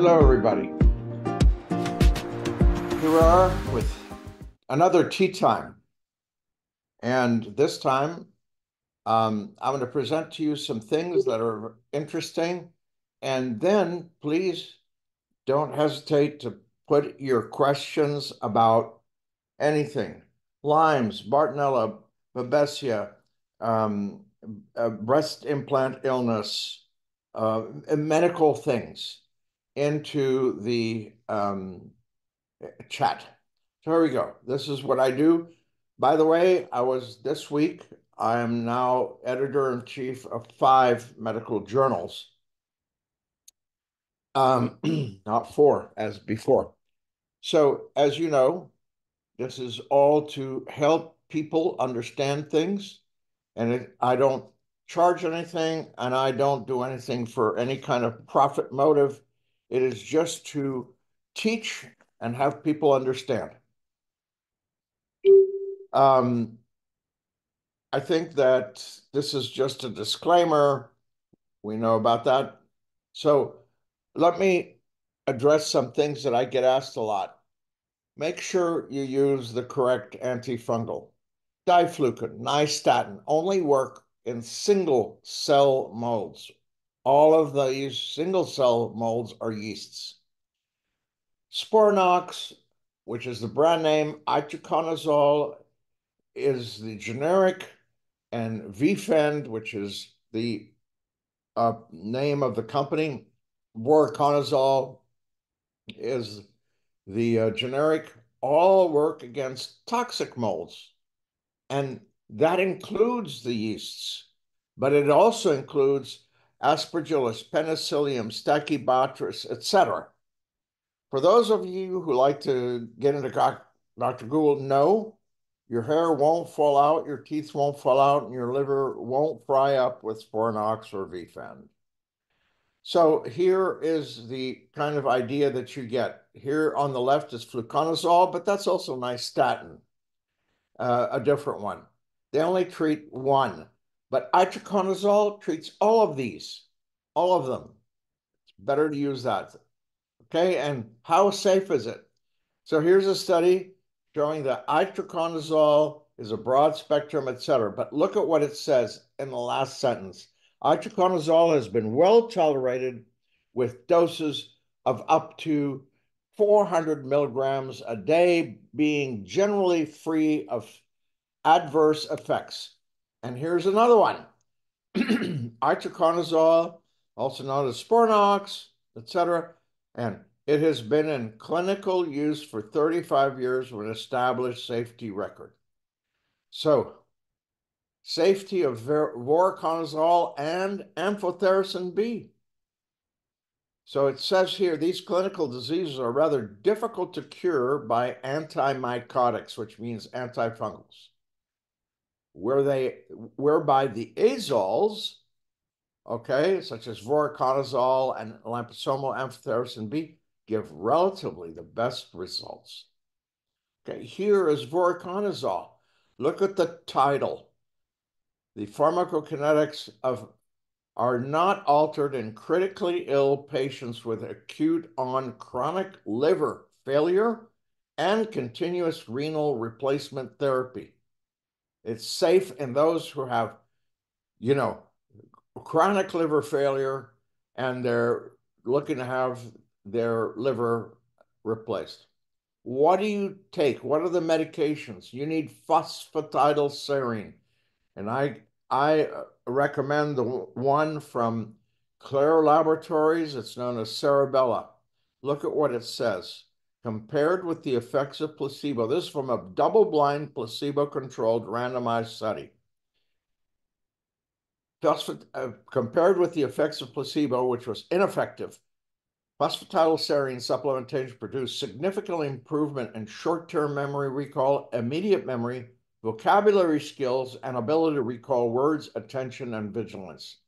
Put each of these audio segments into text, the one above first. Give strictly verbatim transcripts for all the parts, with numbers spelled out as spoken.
Hello, everybody. Here we are with another tea time. And this time, um, I'm going to present to you some things that are interesting. And then please don't hesitate to put your questions about anything. Lyme's, Bartonella, Babesia, um, uh, breast implant illness, uh, medical things into the um, chat. So here we go. This is what I do. By the way, I was this week, I am now editor-in-chief of five medical journals. Um, not four as before. So as you know, this is all to help people understand things. And it, I don't charge anything, and I don't do anything for any kind of profit motive. It is just to teach and have people understand. Um, I think that this is just a disclaimer. We know about that. So let me address some things that I get asked a lot. Make sure you use the correct antifungal. Diflucan, nystatin only work in single cell molds. All of these single cell molds are yeasts. Sporanox, which is the brand name, itraconazole is the generic, and VFend, which is the uh, name of the company, voriconazole is the uh, generic, all work against toxic molds. And that includes the yeasts, but it also includes aspergillus, penicillium, stachybotrys, et cetera. For those of you who like to get into Doctor Google, no. Your hair won't fall out, your teeth won't fall out, and your liver won't fry up with Sporanox or VFend. So here is the kind of idea that you get. Here on the left is fluconazole, but that's also nystatin, uh, a different one. They only treat one, but itraconazole treats all of these, all of them. It's better to use that. Okay, and how safe is it? So here's a study showing that itraconazole is a broad spectrum, et cetera. But look at what it says in the last sentence. Itraconazole has been well tolerated with doses of up to four hundred milligrams a day being generally free of adverse effects. And here's another one. Itraconazole, also known as Sporanox, et cetera, and it has been in clinical use for thirty-five years with an established safety record. So, safety of voriconazole and amphotericin B. So it says here, these clinical diseases are rather difficult to cure by antimycotics, which means antifungals, where they, whereby the azoles, okay, such as voriconazole and liposomal amphotericin B, give relatively the best results. Okay, here is voriconazole. Look at the title. The pharmacokinetics of are not altered in critically ill patients with acute on chronic liver failure and continuous renal replacement therapy. It's safe in those who have, you know, chronic liver failure and they're looking to have their liver replaced. What do you take? What are the medications? You need phosphatidylserine. And I, I recommend the one from Klaire Laboratories. It's known as Cerebella. Look at what it says. Compared with the effects of placebo. This is from a double-blind, placebo-controlled randomized study. Phosphat uh, compared with the effects of placebo, which was ineffective, phosphatidylserine supplementation produced significant improvement in short-term memory recall, immediate memory, vocabulary skills, and ability to recall words, attention, and vigilance.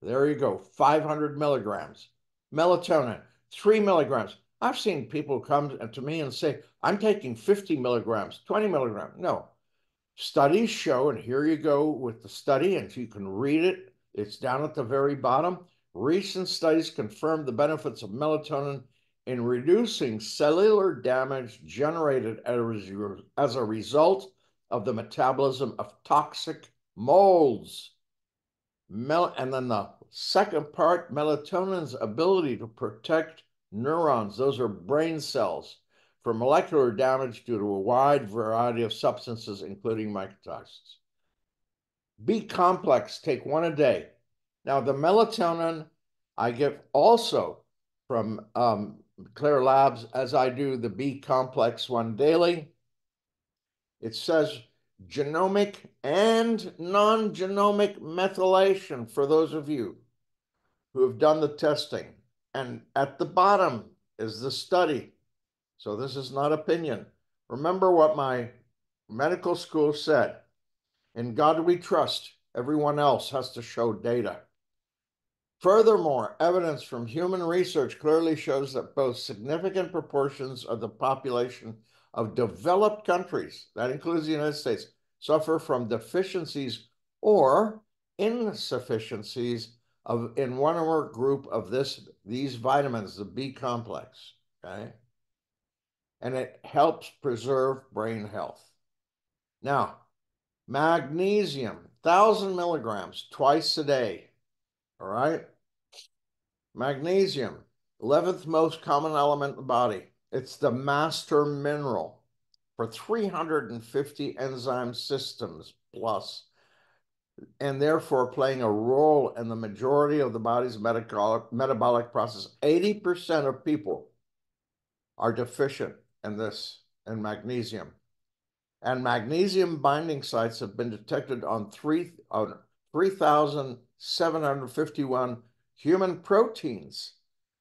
There you go, five hundred milligrams. Melatonin, three milligrams. I've seen people come to me and say, I'm taking fifty milligrams, twenty milligrams. No, studies show, and here you go with the study, and if you can read it, it's down at the very bottom. Recent studies confirmed the benefits of melatonin in reducing cellular damage generated as a result of the metabolism of toxic molds. Mel and then the second part, melatonin's ability to protect neurons, those are brain cells, from molecular damage due to a wide variety of substances, including mycotoxins. B-complex, take one a day. Now, the melatonin I give also from um, Klaire Labs, as I do the B-complex one daily. It says genomic and non-genomic methylation for those of you who have done the testing. And at the bottom is the study. So this is not opinion. Remember what my medical school said. In God we trust. Everyone else has to show data. Furthermore, evidence from human research clearly shows that both significant proportions of the population of developed countries, that includes the United States, suffer from deficiencies or insufficiencies of in one or group of this these vitamins, the B complex, okay? And it helps preserve brain health. Now, magnesium, one thousand milligrams twice a day. All right. Magnesium, eleventh most common element in the body. It's the master mineral for three hundred fifty enzyme systems plus, and therefore playing a role in the majority of the body's metabolic, metabolic process. eighty percent of people are deficient in this, in magnesium. And magnesium binding sites have been detected on three thousand seven hundred fifty-one human proteins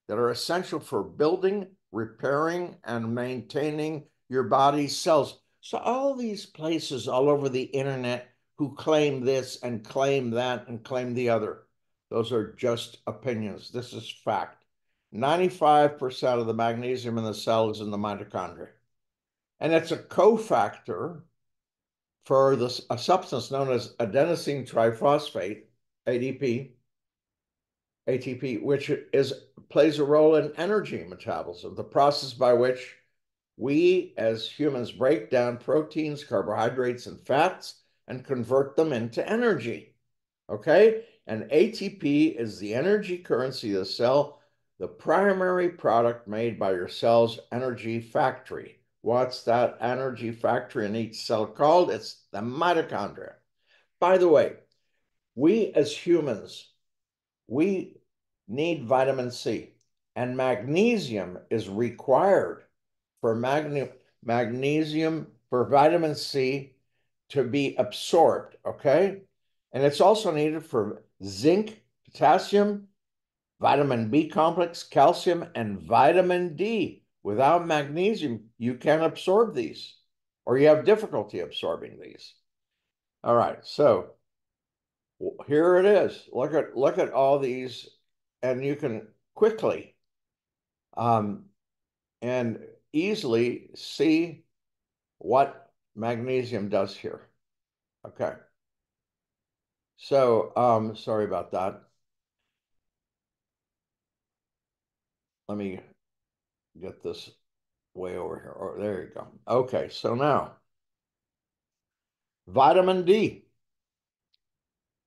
that are essential for building, repairing, and maintaining your body's cells. So all these places all over the internet who claim this and claim that and claim the other, those are just opinions. This is fact. ninety-five percent of the magnesium in the cell is in the mitochondria. And it's a cofactor for this, a substance known as adenosine triphosphate, A D P, A T P, which is plays a role in energy metabolism, the process by which we as humans break down proteins, carbohydrates, and fats and convert them into energy, okay? And A T P is the energy currency of the cell, the primary product made by your cell's energy factory. What's that energy factory in each cell called? It's the mitochondria. By the way, we as humans, we need vitamin C, and magnesium is required for magne magnesium, for vitamin C to be absorbed, okay? And it's also needed for zinc, potassium, vitamin B complex, calcium, and vitamin D. Without magnesium, you can't absorb these, or you have difficulty absorbing these. All right, so here it is. Look at look at all these, and you can quickly um, and easily see what magnesium does here. Okay. So um, sorry about that. Let me get this way over here. Oh, there you go. Okay, so now vitamin D.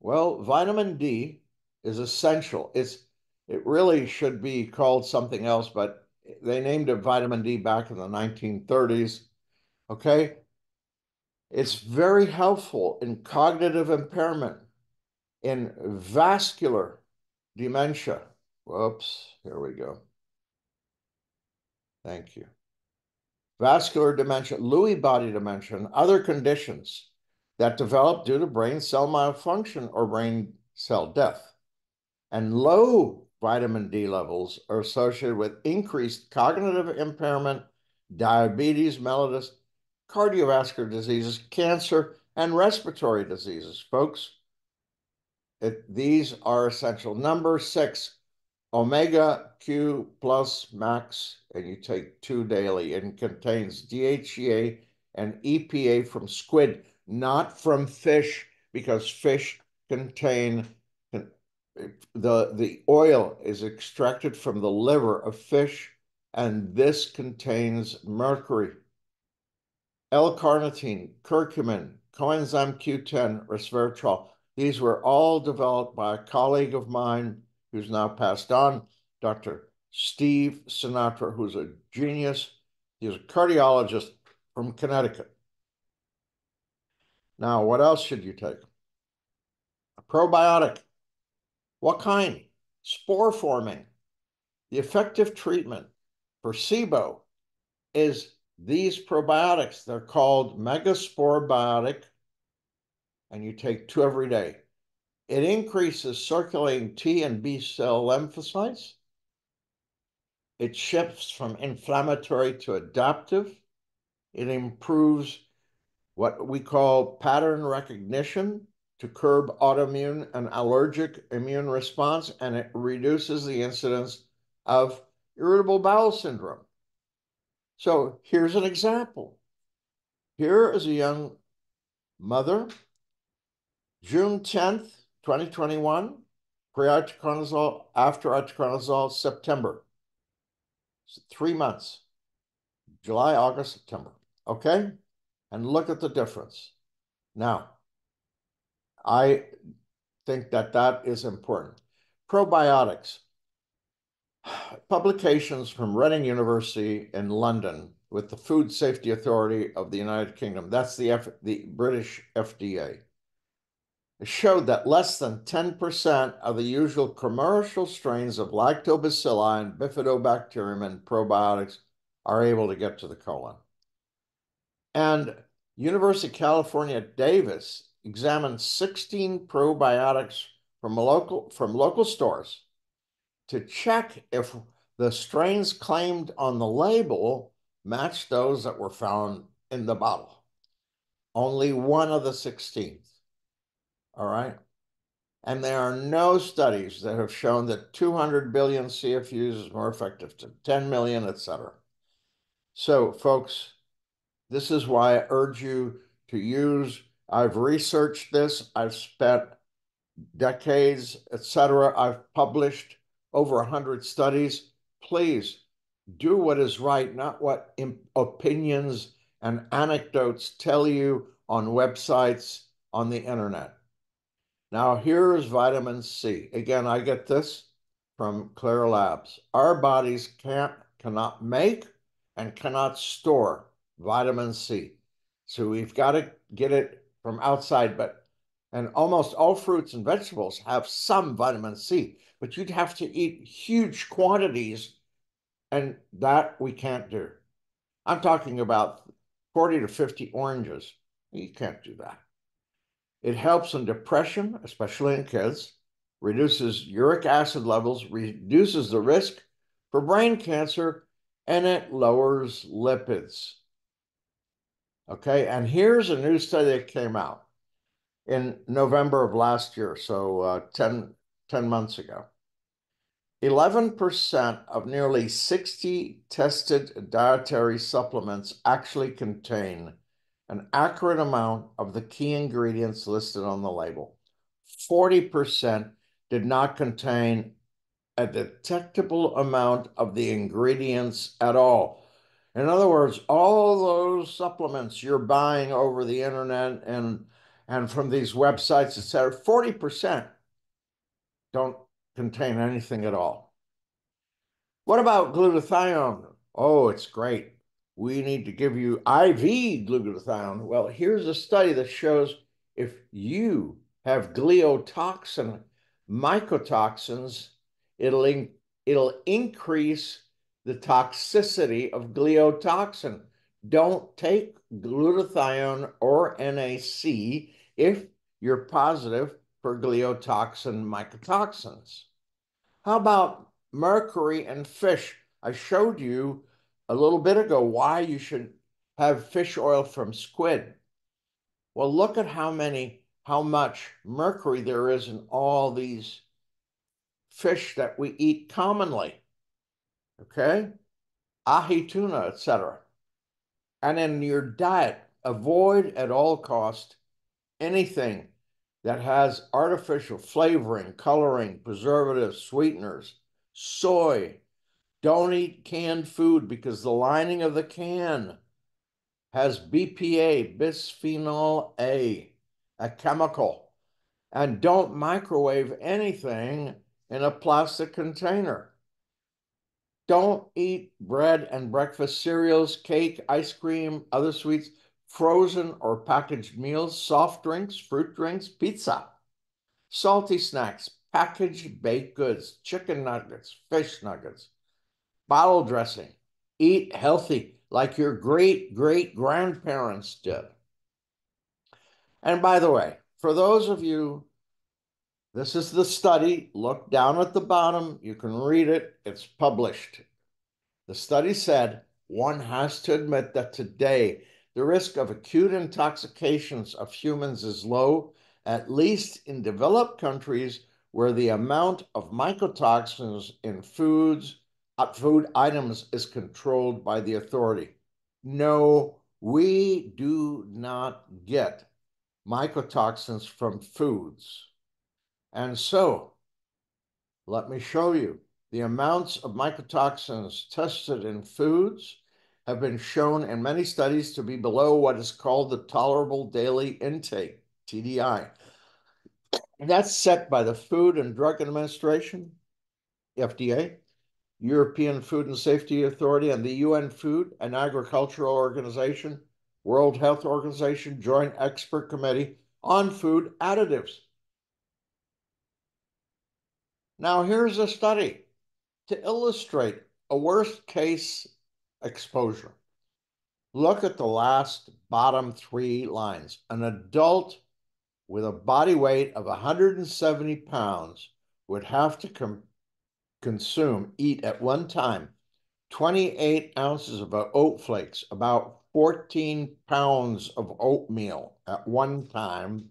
Well, vitamin D is essential. It's it really should be called something else, but they named it vitamin D back in the nineteen thirties. Okay, it's very helpful in cognitive impairment, in vascular dementia. Whoops, here we go. Thank you. Vascular dementia, Lewy body dementia, and other conditions that develop due to brain cell malfunction or brain cell death. And low vitamin D levels are associated with increased cognitive impairment, diabetes mellitus, cardiovascular diseases, cancer, and respiratory diseases. Folks, it, these are essential. Number six, omega Q plus max, and you take two daily, and contains D H E A and E P A from squid, not from fish, because fish contain the the oil is extracted from the liver of fish and this contains mercury. L-carnitine, curcumin, coenzyme Q ten, resveratrol. These were all developed by a colleague of mine who's now passed on, Doctor Steve Sinatra, who's a genius. He's a cardiologist from Connecticut. Now, what else should you take? A probiotic. What kind? Spore forming. The effective treatment for SIBO is these probiotics. They're called MegaSpore Biotic, and you take two every day. It increases circulating T and B cell lymphocytes. It shifts from inflammatory to adaptive. It improves what we call pattern recognition to curb autoimmune and allergic immune response, and it reduces the incidence of irritable bowel syndrome. So here's an example. Here is a young mother, June tenth, twenty twenty-one, pre-itraconazole, after itraconazole, September. So three months, July, August, September, okay? And look at the difference. Now, I think that that is important. Probiotics. Publications from Reading University in London with the Food Safety Authority of the United Kingdom, that's the, F the British F D A, showed that less than ten percent of the usual commercial strains of lactobacilli and bifidobacterium and probiotics are able to get to the colon. And University of California, Davis examined sixteen probiotics from, a local, from local stores to check if the strains claimed on the label matched those that were found in the bottle. Only one of the sixteen, all right? And there are no studies that have shown that two hundred billion C F Us is more effective than ten million, et cetera. So folks, this is why I urge you to use, I've researched this, I've spent decades, et cetera, I've published over one hundred studies. Please do what is right, not what opinions and anecdotes tell you on websites, on the internet. Now, here is vitamin C. Again, I get this from Klaire Labs. Our bodies can't, cannot make and cannot store vitamin C. So we've got to get it from outside, but and almost all fruits and vegetables have some vitamin C, but you'd have to eat huge quantities, and that we can't do. I'm talking about forty to fifty oranges. You can't do that. It helps in depression, especially in kids, reduces uric acid levels, reduces the risk for brain cancer, and it lowers lipids. Okay, and here's a new study that came out in November of last year, so uh, ten, ten months ago. eleven percent of nearly sixty tested dietary supplements actually contain an accurate amount of the key ingredients listed on the label. forty percent did not contain a detectable amount of the ingredients at all. In other words, all those supplements you're buying over the internet and and from these websites, et cetera, forty percent don't contain anything at all. What about glutathione? Oh, it's great. We need to give you I V glutathione. Well, here's a study that shows if you have gliotoxin, mycotoxins, it'll, in, it'll increase the toxicity of gliotoxin. Don't take glutathione or N A C if you're positive for gliotoxin mycotoxins. How about mercury and fish? I showed you a little bit ago why you should have fish oil from squid. Well, look at how many, how much mercury there is in all these fish that we eat commonly, okay? Ahi, tuna, et cetera. And in your diet, avoid at all cost anything that has artificial flavoring, coloring, preservatives, sweeteners, soy, Don't eat canned food because the lining of the can has B P A, bisphenol A, a chemical. And don't microwave anything in a plastic container. Don't eat bread and breakfast cereals, cake, ice cream, other sweets, frozen or packaged meals, soft drinks, fruit drinks, pizza, salty snacks, packaged baked goods, chicken nuggets, fish nuggets, bottle dressing. Eat healthy like your great-great-grandparents did. And by the way, for those of you, this is the study. Look down at the bottom. You can read it. It's published. The study said one has to admit that today the risk of acute intoxications of humans is low, at least in developed countries where the amount of mycotoxins in foods, food items is controlled by the authority. No, we do not get mycotoxins from foods. And so, let me show you. The amounts of mycotoxins tested in foods have been shown in many studies to be below what is called the tolerable daily intake, T D I. And that's set by the Food and Drug Administration, F D A, European Food and Safety Authority, and the U N Food and Agricultural Organization, World Health Organization, Joint Expert Committee on Food Additives. Now, here's a study to illustrate a worst-case exposure. Look at the last bottom three lines. An adult with a body weight of one hundred seventy pounds would have to consume, eat at one time, twenty-eight ounces of oat flakes, about fourteen pounds of oatmeal at one time,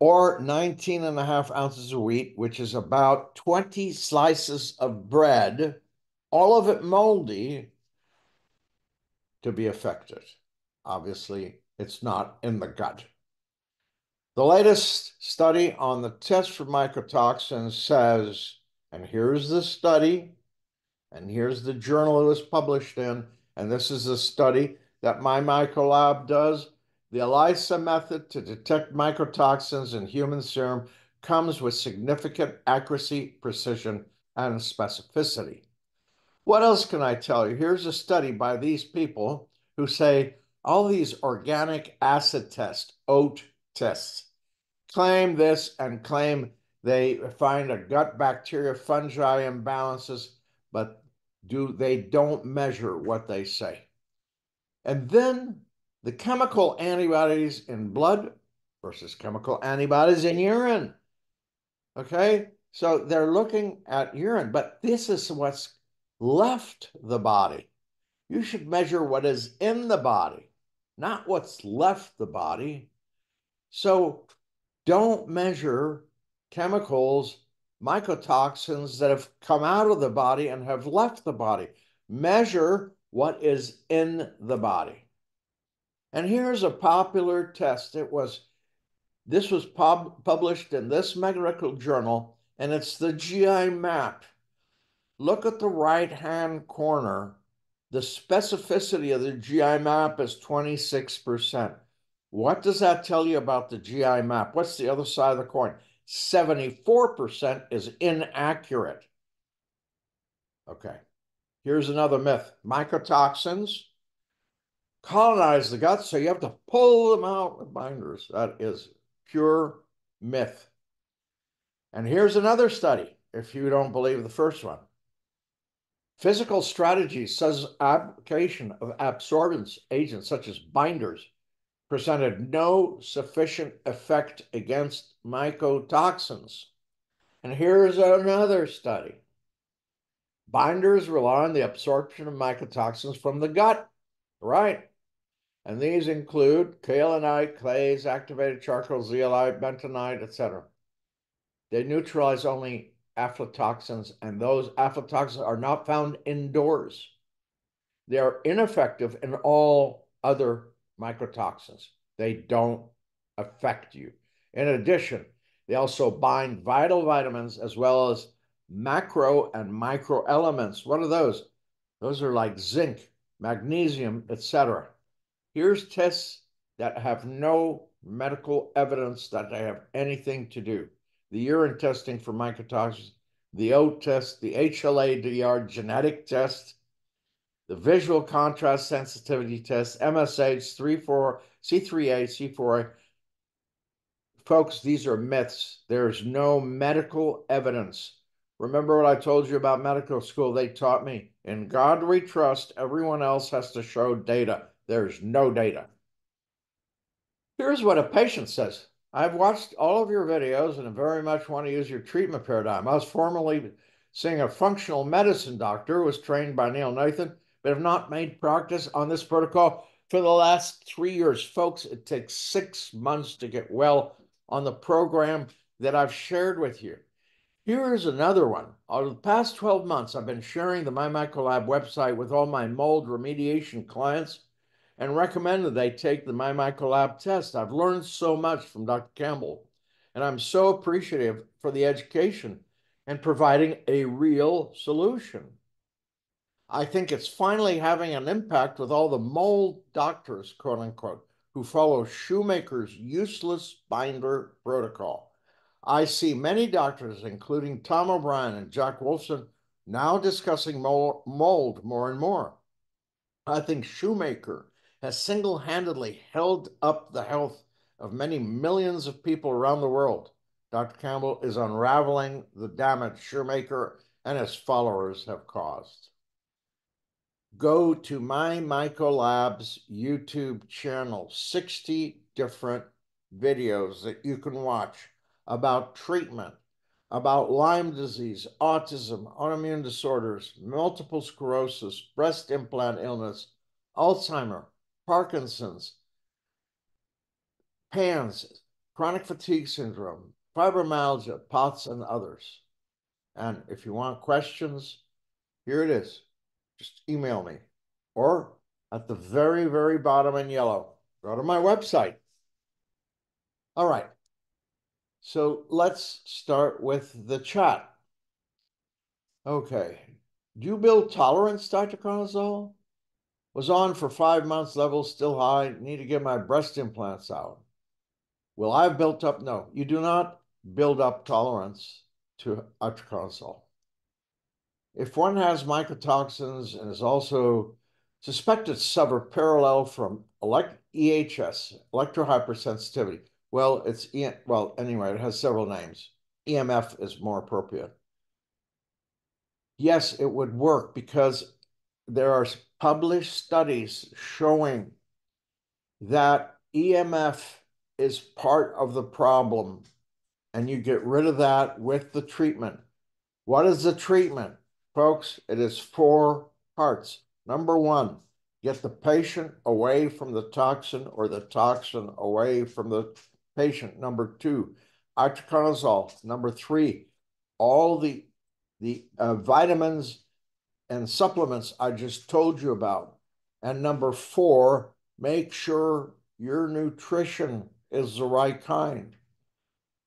or nineteen and a half ounces of wheat, which is about twenty slices of bread, all of it moldy, to be affected. Obviously, it's not in the gut. The latest study on the test for mycotoxins says, and here's the study, and here's the journal it was published in, and this is a study that MyMycoLab does. The ELISA method to detect mycotoxins in human serum comes with significant accuracy, precision, and specificity. What else can I tell you? Here's a study by these people who say all these organic acid tests, oat tests, claim this and claim they find a gut bacteria fungi imbalances, but do they don't measure what they say. And then the chemical antibodies in blood versus chemical antibodies in urine, okay? So they're looking at urine, but this is what's left the body. You should measure what is in the body, not what's left the body. So don't measure chemicals, mycotoxins that have come out of the body and have left the body. Measure what is in the body. And here's a popular test. It was, this was pub published in this medical journal, and it's the G I map. Look at the right-hand corner. The specificity of the G I map is twenty-six percent. What does that tell you about the G I map? What's the other side of the coin? seventy-four percent is inaccurate. Okay, here's another myth. Mycotoxins colonize the gut, so you have to pull them out with binders. That is pure myth. And here's another study, if you don't believe the first one. Physical strategy says application of absorbance agents such as binders presented no sufficient effect against mycotoxins. And here's another study. Binders rely on the absorption of mycotoxins from the gut, right? And these include kaolinite, clays, activated charcoal, zeolite, bentonite, et cetera. They neutralize only aflatoxins, and those aflatoxins are not found indoors. They are ineffective in all other mycotoxins. They don't affect you. In addition, they also bind vital vitamins as well as macro and micro elements. What are those? Those are like zinc, magnesium, et cetera. Here's tests that have no medical evidence that they have anything to do. The urine testing for mycotoxins, the O test, the H L A D R genetic test, the visual contrast sensitivity test, M S H, three four, C three A, C four A. Folks, these are myths. There's no medical evidence. Remember what I told you about medical school? They taught me, in God we trust, everyone else has to show data. There's no data. Here's what a patient says. I've watched all of your videos and I very much want to use your treatment paradigm. I was formerly seeing a functional medicine doctor who was trained by Neil Nathan, but have not made practice on this protocol for the last three years. Folks, it takes six months to get well on the program that I've shared with you. Here's another one. Over the past twelve months, I've been sharing the MyMycoLab website with all my mold remediation clients and recommended they take the MyMycoLab test. I've learned so much from Doctor Campbell, and I'm so appreciative for the education and providing a real solution. I think it's finally having an impact with all the mold doctors, quote unquote, who follow Shoemaker's useless binder protocol. I see many doctors, including Tom O'Brien and Jack Wolfson, now discussing mold more and more. I think Shoemaker has single-handedly held up the health of many millions of people around the world. Doctor Campbell is unraveling the damage Shoemaker and his followers have caused. Go to MyMycoLab's YouTube channel, sixty different videos that you can watch about treatment, about Lyme disease, autism, autoimmune disorders, multiple sclerosis, breast implant illness, Alzheimer, Parkinson's, PANS, chronic fatigue syndrome, fibromyalgia, POTS, and others. And if you want questions, here it is. Just email me. Or at the very, very bottom in yellow, go to my website. All right. So let's start with the chat. Okay. Do you build tolerance to itraconazole? Was on for five months, levels still high, need to get my breast implants out. Well, I've built up, no, you do not build up tolerance to itraconazole. If one has mycotoxins and is also suspected suffer parallel from elect E H S, electrohypersensitivity, well, it's, e well, anyway, it has several names. E M F is more appropriate. Yes, it would work because there are published studies showing that E M F is part of the problem, and you get rid of that with the treatment. What is the treatment? Folks, it is four parts. Number one, get the patient away from the toxin or the toxin away from the patient. Number two, itraconazole. Number three, all the, the uh, vitamins and supplements I just told you about. And number four, make sure your nutrition is the right kind.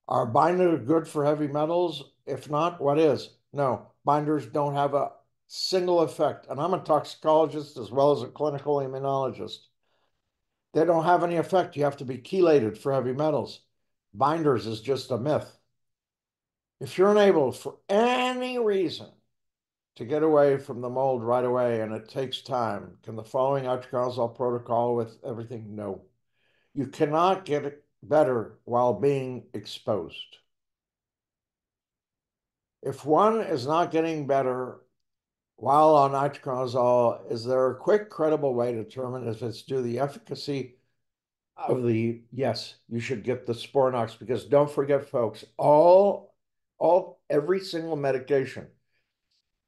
Are binders good for heavy metals? If not, what is? No, binders don't have a single effect. And I'm a toxicologist as well as a clinical immunologist. They don't have any effect. You have to be chelated for heavy metals. Binders is just a myth. If you're unable for any reason to get away from the mold right away, and it takes time, can the following itraconazole protocol with everything? No. You cannot get it better while being exposed. If one is not getting better while on itraconazole, is there a quick, credible way to determine if it's due to the efficacy of the, yes, you should get the Sporanox, because don't forget, folks, all, all, every single medication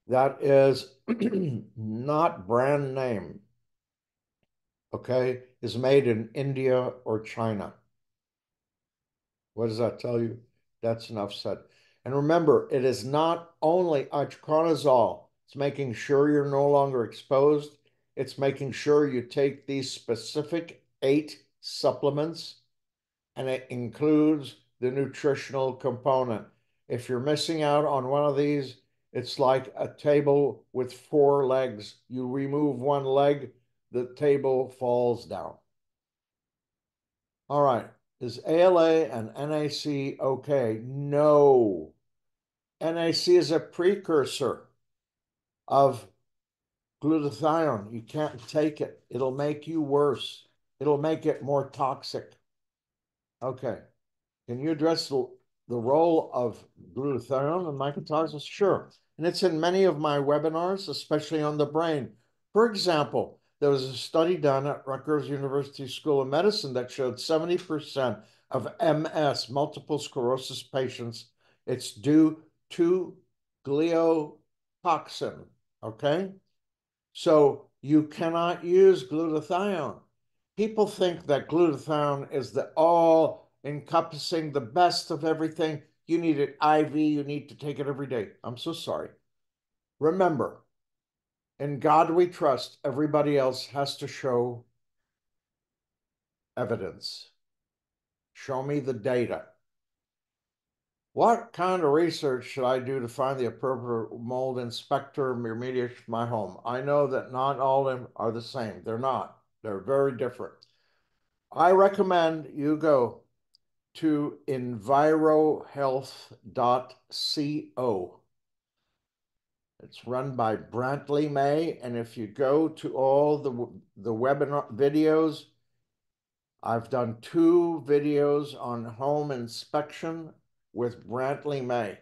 that is not brand name, okay, is made in India or China. What does that tell you? That's enough said. And remember, it is not only itraconazole. It's making sure you're no longer exposed. It's making sure you take these specific eight supplements, and it includes the nutritional component. If you're missing out on one of these, It's like a table with four legs. You remove one leg, the table falls down. All right, is A L A and N A C okay? No. N A C is a precursor of glutathione. You can't take it. It'll make you worse. It'll make it more toxic. Okay. Can you address the, the role of glutathione and mycotoxins? Sure. And it's in many of my webinars, especially on the brain. For example, there was a study done at Rutgers University School of Medicine that showed seventy percent of M S, multiple sclerosis patients, it's due to gliotoxin, okay? So you cannot use glutathione. People think that glutathione is the all-encompassing, the best of everything. You need it I V, you need to take it every day. I'm so sorry. Remember, in God we trust, everybody else has to show evidence. Show me the data. What kind of research should I do to find the appropriate mold inspector and remediate my home? I know that not all of them are the same. They're not. They're very different. I recommend you go to envirohealth dot co. It's run by Brantley May, and if you go to all the, the webinar videos, I've done two videos on home inspection with Brantley May.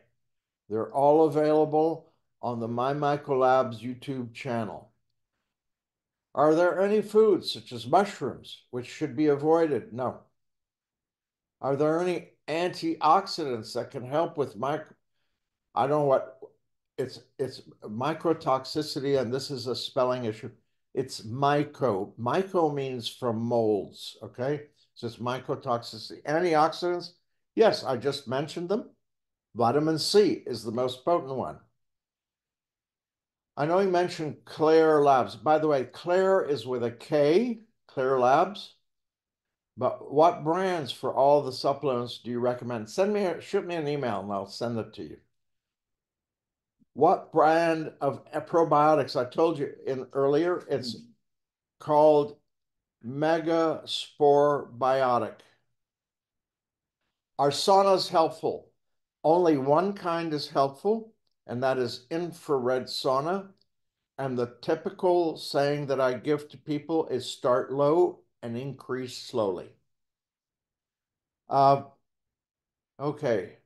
They're all available on the MyMycoLab's YouTube channel. Are there any foods such as mushrooms which should be avoided? No. Are there any antioxidants that can help with micro? I don't know what it's it's microtoxicity, and this is a spelling issue. It's myco. Myco means from molds, okay? So it's mycotoxicity. Antioxidants? Yes, I just mentioned them. Vitamin C is the most potent one. I know he mentioned Klaire Labs. By the way, Klaire is with a K, Klaire Labs. But what brands for all the supplements do you recommend? Send me, shoot me an email and I'll send it to you. What brand of probiotics? I told you in earlier, it's mm-hmm. called MegaSpore Biotic. Are saunas helpful? Only one kind is helpful, and that is infrared sauna. And the typical saying that I give to people is start low and increase slowly. Uh, okay.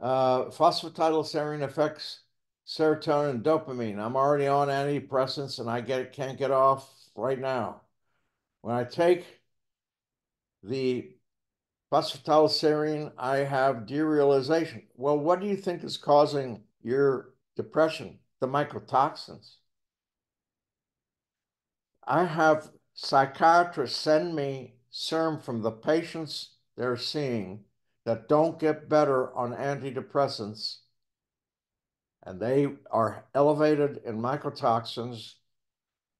Uh, phosphatidylserine affects serotonin and dopamine. I'm already on antidepressants and I get, can't get off right now. When I take the phosphatidylserine, I have derealization. Well, what do you think is causing your depression? The mycotoxins. I have psychiatrists send me serum from the patients they're seeing that don't get better on antidepressants, and they are elevated in mycotoxins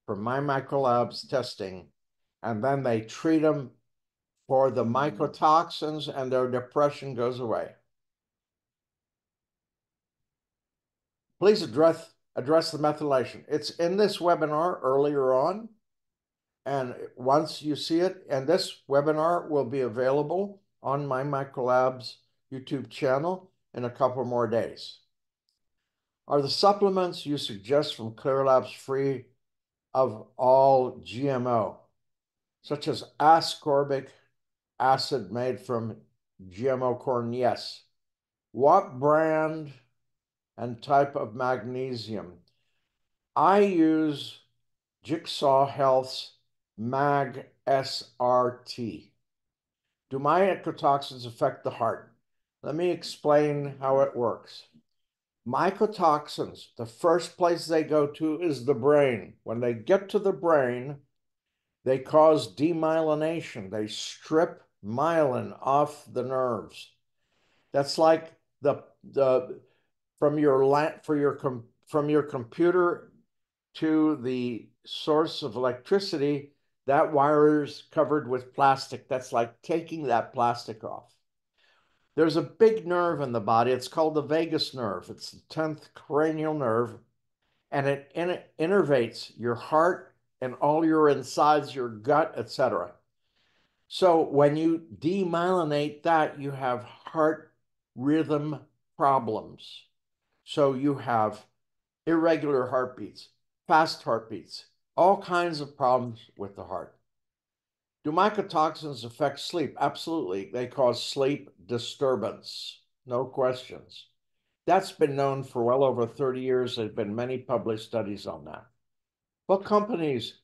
from my MyMycoLab's testing, and then they treat them for the mycotoxins and their depression goes away. Please address, address the methylation. It's in this webinar earlier on. And once you see it, and this webinar will be available on my MyMycoLab's YouTube channel in a couple more days. Are the supplements you suggest from Klaire Labs free of all G M O, such as ascorbic acid made from G M O corn? Yes. What brand and type of magnesium? I use Jigsaw Health's Mag S R T. Do my mycotoxins affect the heart? Let me explain how it works. Mycotoxins, the first place they go to is the brain. When they get to the brain, they cause demyelination. They strip myelin off the nerves. That's like the the From your, for your com from your computer to the source of electricity, that wire is covered with plastic. That's like taking that plastic off. There's a big nerve in the body. It's called the vagus nerve. It's the tenth cranial nerve, and it in innervates your heart and all your insides, your gut, et cetera. So when you demyelinate that, you have heart rhythm problems. So you have irregular heartbeats, fast heartbeats, all kinds of problems with the heart. Do mycotoxins affect sleep? Absolutely. They cause sleep disturbance, no questions. That's been known for well over thirty years. There's been many published studies on that. What companies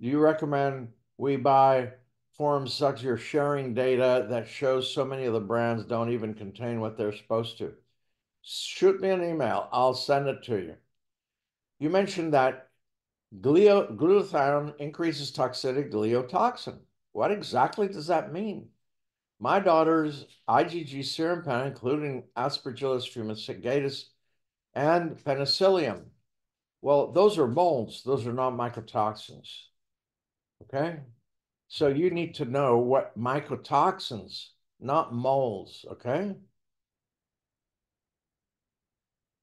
do you recommend we buy forms such as you're sharing data that shows so many of the brands don't even contain what they're supposed to? Shoot me an email. I'll send it to you. You mentioned that glutathione increases toxic gliotoxin. What exactly does that mean? My daughter's IgG serum panel, including Aspergillus fumigatus and Penicillium. Well, those are molds. Those are not mycotoxins. Okay? So you need to know what mycotoxins, not molds. Okay?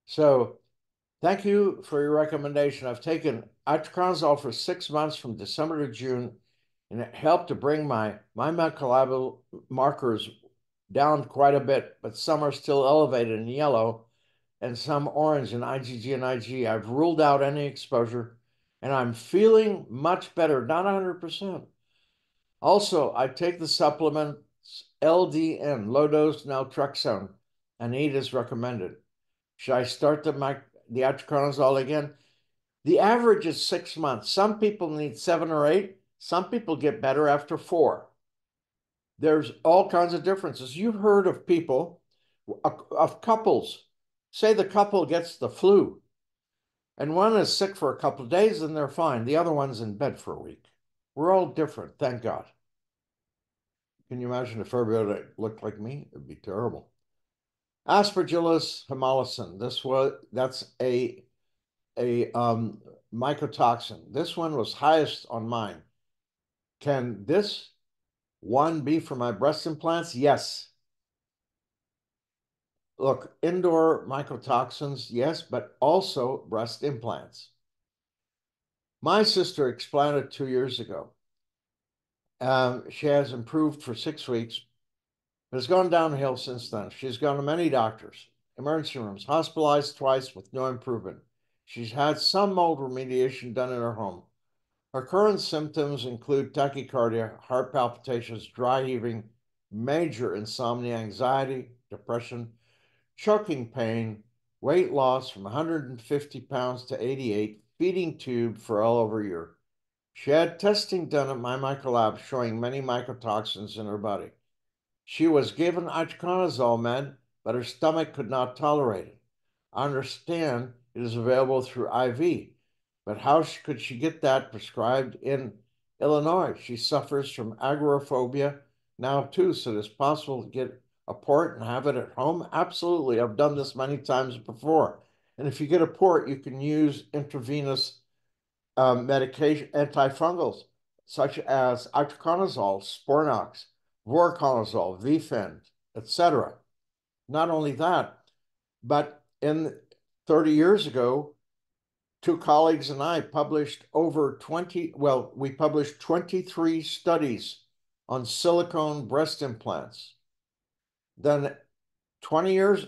So thank you for your recommendation. I've taken itraconazole for six months from December to June, and it helped to bring my MyMycoLab markers down quite a bit, but some are still elevated in yellow and some orange in IgG and IgE. I've ruled out any exposure, and I'm feeling much better, not one hundred percent. Also, I take the supplements L D N, low-dose naltrexone, and E A T is recommended. Should I start the, the itraconazole again? The average is six months. Some people need seven or eight. Some people get better after four. There's all kinds of differences. You've heard of people, of couples. Say the couple gets the flu, and one is sick for a couple of days and they're fine. The other one's in bed for a week. We're all different, thank God. Can you imagine if everybody looked like me? It'd be terrible. Aspergillus hemolysine. This was that's a a um, mycotoxin. This one was highest on mine. Can this one be for my breast implants? Yes. Look, indoor mycotoxins, yes, but also breast implants. My sister explanted two years ago. Um, she has improved for six weeks, but it's gone downhill since then. She's gone to many doctors, emergency rooms, hospitalized twice with no improvement. She's had some mold remediation done in her home. Her current symptoms include tachycardia, heart palpitations, dry heaving, major insomnia, anxiety, depression, choking pain, weight loss from one hundred fifty pounds to eighty-eight, feeding tube for all over a year. She had testing done at MyMycoLab showing many mycotoxins in her body. She was given itraconazole med, but her stomach could not tolerate it. I understand it is available through I V, but how could she get that prescribed in Illinois? She suffers from agoraphobia now too, so it's possible to get a port and have it at home? Absolutely. I've done this many times before. And if you get a port, you can use intravenous um, medication, antifungals, such as itraconazole, Sporanox, voriconazole, VFend, et cetera. Not only that, but in thirty years ago, two colleagues and I published over twenty, well, we published twenty-three studies on silicone breast implants. Then twenty years,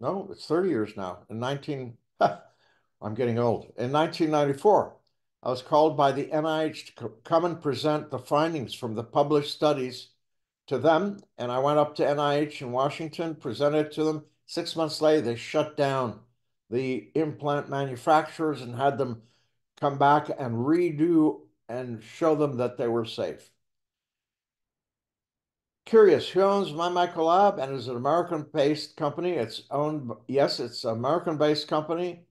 no, it's thirty years now. In nineteen, I'm getting old. In nineteen ninety-four, I was called by the N I H to come and present the findings from the published studies to them. And I went up to N I H in Washington, presented it to them. Six months later, they shut down the implant manufacturers and had them come back and redo and show them that they were safe. Curious, who owns MyMycoLab, and is an American-based company? It's owned, yes, it's an American-based company,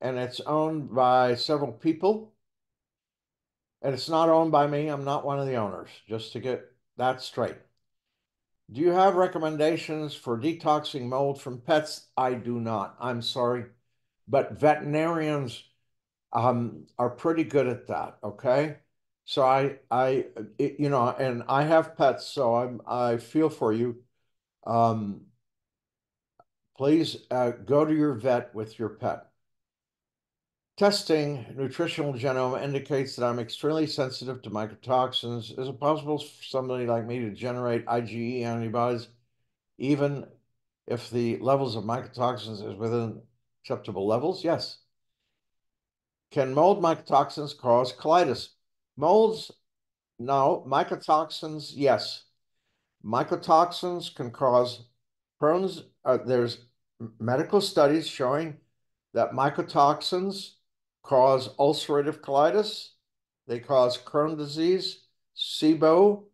and it's owned by several people. And it's not owned by me. I'm not one of the owners, just to get that straight. Do you have recommendations for detoxing mold from pets? I do not. I'm sorry. But veterinarians um, are pretty good at that, okay? So I, I, you know, and I have pets, so I'm, I feel for you. Um, please uh, go to your vet with your pet. Testing nutritional genome indicates that I'm extremely sensitive to mycotoxins. Is it possible for somebody like me to generate IgE antibodies even if the levels of mycotoxins is within acceptable levels? Yes. Can mold mycotoxins cause colitis? Molds, no. Mycotoxins, yes. Mycotoxins can cause Crohn's. Uh, there's medical studies showing that mycotoxins cause ulcerative colitis, they cause Crohn's disease, SIBO,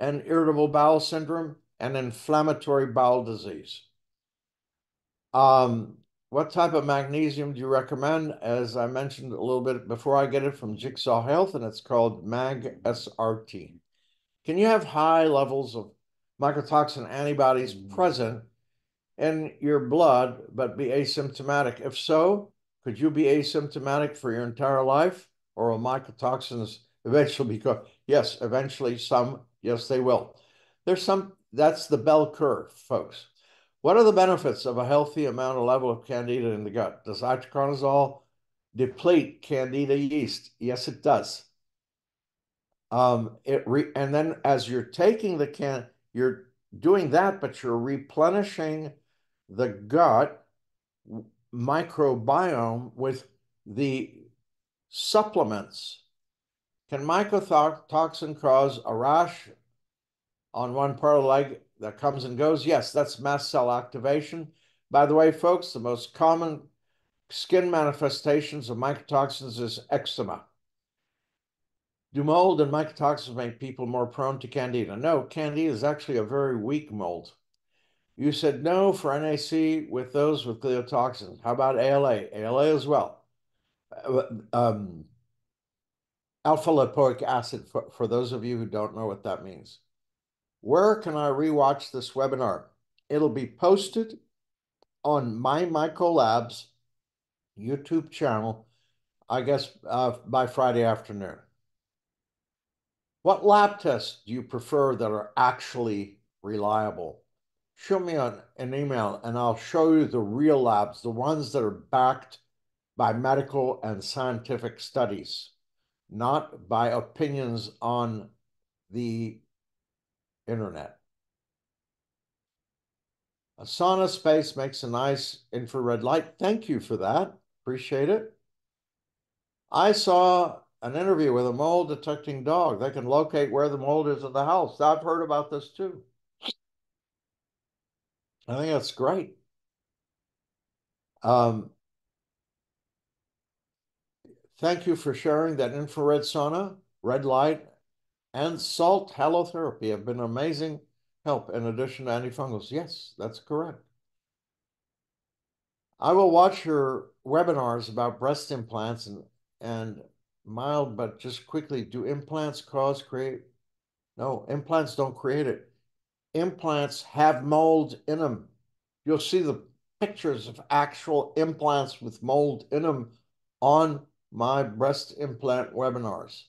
and irritable bowel syndrome, and inflammatory bowel disease. Um, what type of magnesium do you recommend? As I mentioned a little bit before, I get it from Jigsaw Health, and it's called mag S R T. Can you have high levels of mycotoxin antibodies present in your blood, but be asymptomatic? If so, could you be asymptomatic for your entire life, or will mycotoxins eventually be? Yes, eventually some, yes, they will. There's some, that's the bell curve, folks. What are the benefits of a healthy amount of level of candida in the gut? Does itraconazole deplete candida yeast? Yes, it does. Um, it re and then as you're taking the can, you're doing that, but you're replenishing the gut microbiome with the supplements. Can mycotoxin cause a rash on one part of the leg that comes and goes? Yes, that's mast cell activation. By the way, folks, the most common skin manifestations of mycotoxins is eczema. Do mold and mycotoxins make people more prone to candida? No, candida is actually a very weak mold. You said no for N A C with those with gliotoxin. How about A L A? A L A as well. Um, alpha-lipoic acid, for, for those of you who don't know what that means. Where can I rewatch this webinar? It'll be posted on MyMycoLab's YouTube channel, I guess, uh, by Friday afternoon. What lab tests do you prefer that are actually reliable? Show me an, an email and I'll show you the real labs, the ones that are backed by medical and scientific studies, not by opinions on the internet. A sauna space makes a nice infrared light. Thank you for that. Appreciate it. I saw an interview with a mold detecting dog. They can locate where the mold is in the house. I've heard about this too. I think that's great. Um, thank you for sharing that. Infrared sauna, red light, and salt halotherapy have been amazing help in addition to antifungals. Yes, that's correct. I will watch your webinars about breast implants and, and mild, but just quickly, do implants cause create? No, implants don't create it. Implants have mold in them. You'll see the pictures of actual implants with mold in them on my breast implant webinars.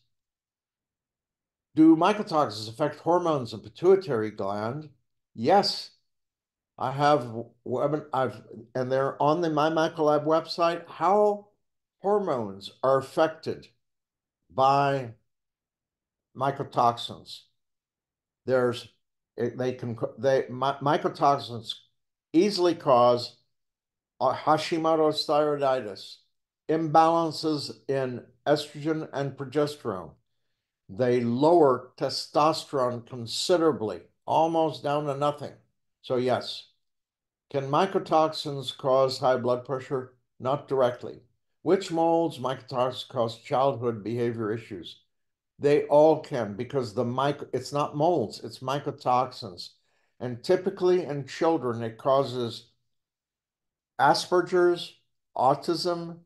Do mycotoxins affect hormones and pituitary gland? Yes. I have, I've, and they're on the MyMycoLab website, how hormones are affected by mycotoxins. There's, they can, they, my, mycotoxins easily cause Hashimoto's thyroiditis, imbalances in estrogen and progesterone. They lower testosterone considerably, almost down to nothing. So yes, can mycotoxins cause high blood pressure? Not directly. Which molds, mycotoxins cause childhood behavior issues? They all can, because the micro, it's not molds, it's mycotoxins. And typically in children, it causes Asperger's, autism,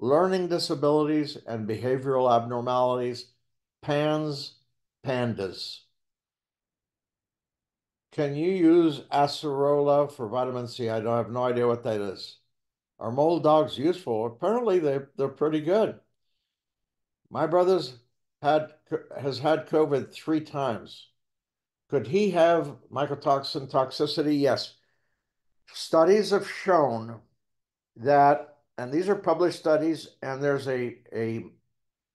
learning disabilities, and behavioral abnormalities, PANS, pandas. Can you use acerola for vitamin C? I don't have no idea what that is. Are mold dogs useful? Apparently, they, they're pretty good. My brother's had, has had COVID three times. Could he have mycotoxin toxicity? Yes. studies have shown that, and these are published studies, and there's a a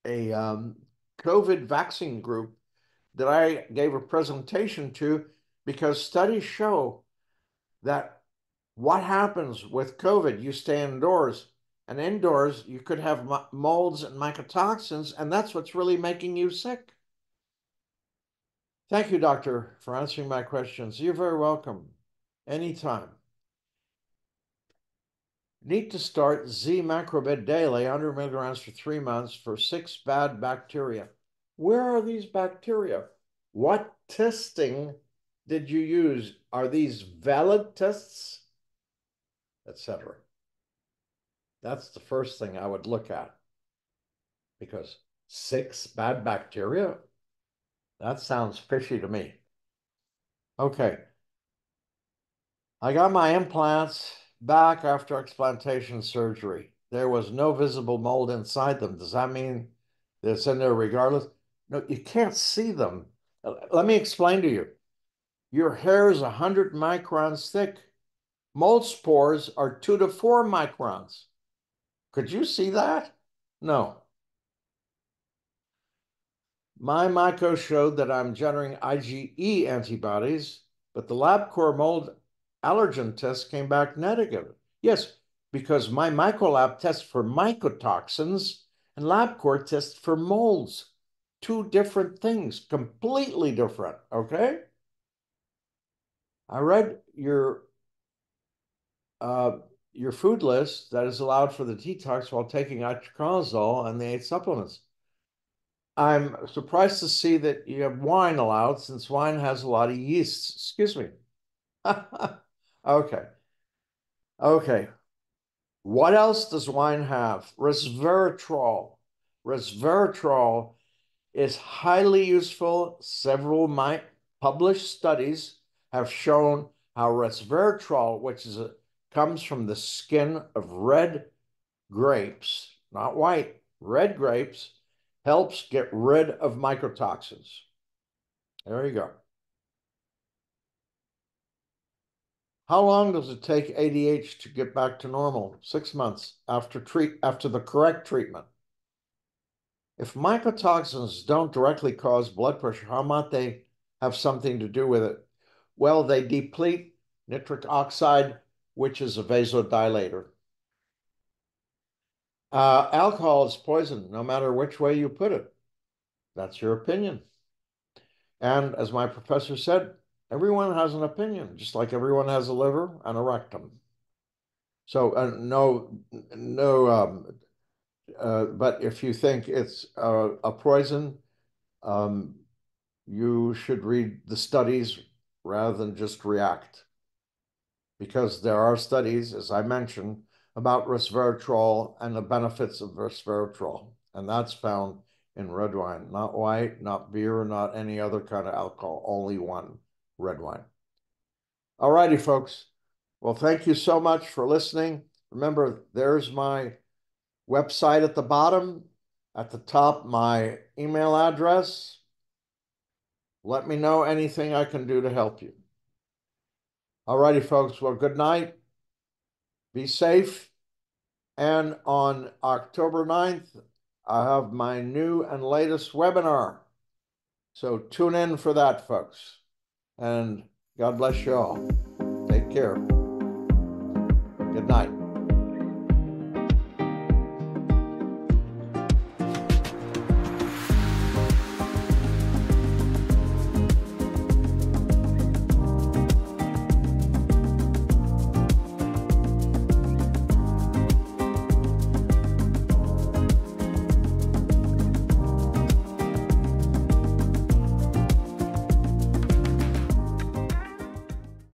a um, COVID vaccine group that I gave a presentation to, because studies show that what happens with COVID, you stay indoors, and indoors you could have molds and mycotoxins, and that's what's really making you sick. Thank you, doctor, for answering my questions. You're very welcome. Anytime. Need to start Z Macrobid daily, one hundred milligrams for three months for six bad bacteria. Where are these bacteria? What testing did you use? Are these valid tests, et cetera? That's the first thing I would look at, because six bad bacteria? That sounds fishy to me. Okay. I got my implants back after explantation surgery. There was no visible mold inside them. Does that mean it's in there regardless? No, you can't see them. Let me explain to you. Your hair is one hundred microns thick. Mold spores are two to four microns. Could you see that? No. My myco showed that I'm generating IgE antibodies, but the LabCorp mold allergen test came back negative. Yes, because my MyMycoLab tests for mycotoxins and LabCorp tests for molds. Two different things, completely different, okay? I read your uh, your food list that is allowed for the detox while taking itraconazole and the eight supplements. I'm surprised to see that you have wine allowed, since wine has a lot of yeasts. Excuse me. Okay. Okay. What else does wine have? Resveratrol. Resveratrol is highly useful. Several my published studies have shown how resveratrol, which is a, comes from the skin of red grapes, not white, red grapes, helps get rid of mycotoxins. There you go. How long does it take A D H to get back to normal? Six months after treat after the correct treatment. If mycotoxins don't directly cause blood pressure, how might they have something to do with it? Well, they deplete nitric oxide, which is a vasodilator. Uh, alcohol is poison, no matter which way you put it. That's your opinion. And as my professor said, everyone has an opinion, just like everyone has a liver and a rectum. So uh, no, no. Um, uh, but if you think it's uh, a poison, um, you should read the studies rather than just react. Because there are studies, as I mentioned, about resveratrol and the benefits of resveratrol. And that's found in red wine, not white, not beer, not any other kind of alcohol, only one, red wine. All righty, folks. Well, thank you so much for listening. Remember, there's my website at the bottom, at the top, my email address. Let me know anything I can do to help you. All righty, folks. Well, good night. Be safe, and on October ninth, I have my new and latest webinar. So tune in for that, folks, and God bless you all. Take care. Good night.